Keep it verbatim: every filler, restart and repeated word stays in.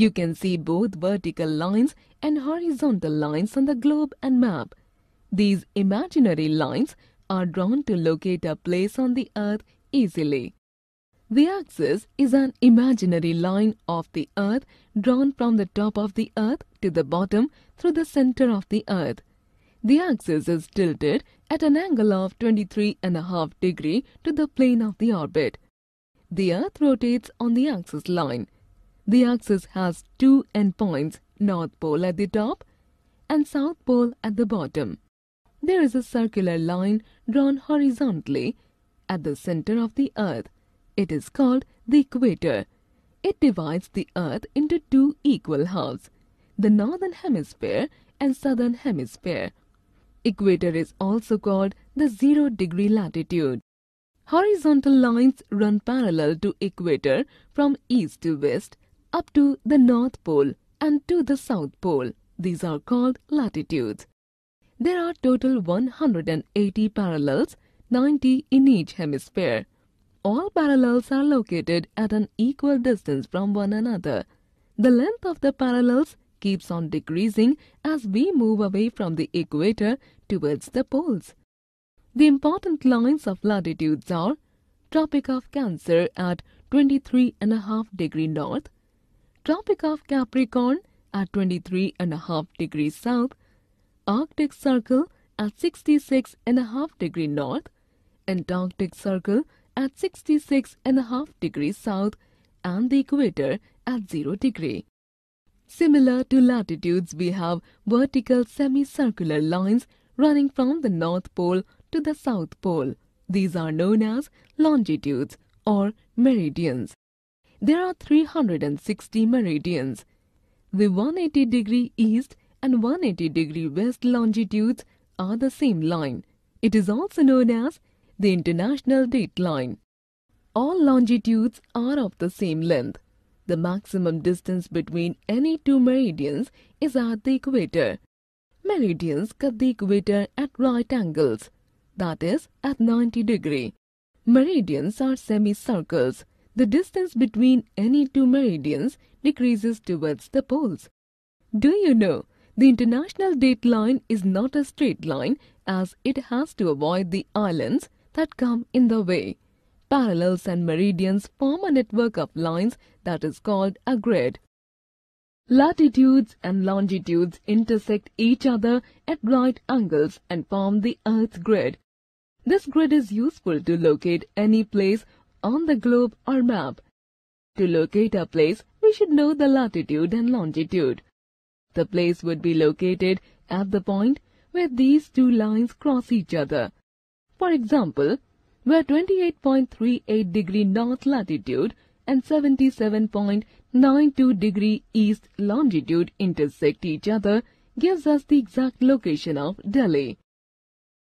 You can see both vertical lines and horizontal lines on the globe and map. These imaginary lines are drawn to locate a place on the Earth easily. The axis is an imaginary line of the Earth drawn from the top of the Earth to the bottom through the center of the Earth. The axis is tilted at an angle of twenty-three point five degrees to the plane of the orbit. The Earth rotates on the axis line. The axis has two endpoints, North Pole at the top and South Pole at the bottom. There is a circular line drawn horizontally at the center of the Earth. It is called the equator. It divides the Earth into two equal halves, the northern hemisphere and southern hemisphere. Equator is also called the zero degree latitude. Horizontal lines run parallel to equator from east to west up to the North Pole and to the South Pole. These are called latitudes. There are total one hundred eighty parallels, ninety in each hemisphere. All parallels are located at an equal distance from one another. The length of the parallels keeps on decreasing as we move away from the equator towards the poles. The important lines of latitudes are Tropic of Cancer at twenty-three point five degrees north, Tropic of Capricorn at twenty-three point five degrees south, Arctic Circle at sixty-six point five degrees north, Antarctic Circle at sixty-six point five degrees south and the equator at zero degrees. Similar to latitudes, we have vertical semicircular lines running from the North Pole to the South Pole. These are known as longitudes or meridians. There are three hundred sixty meridians. The one hundred eighty degree east and one hundred eighty degree west longitudes are the same line. It is also known as the international date line. All longitudes are of the same length. The maximum distance between any two meridians is at the equator. Meridians cut the equator at right angles, that is, at ninety degrees. Meridians are semicircles. The distance between any two meridians decreases towards the poles. Do you know, the international date line is not a straight line as it has to avoid the islands that come in the way. Parallels and meridians form a network of lines that is called a grid. Latitudes and longitudes intersect each other at right angles and form the Earth's grid. This grid is useful to locate any place on the globe or map. To locate a place, we should know the latitude and longitude. The place would be located at the point where these two lines cross each other. For example, where twenty-eight point three eight degrees north latitude and seventy-seven point nine two degrees east longitude intersect each other gives us the exact location of Delhi.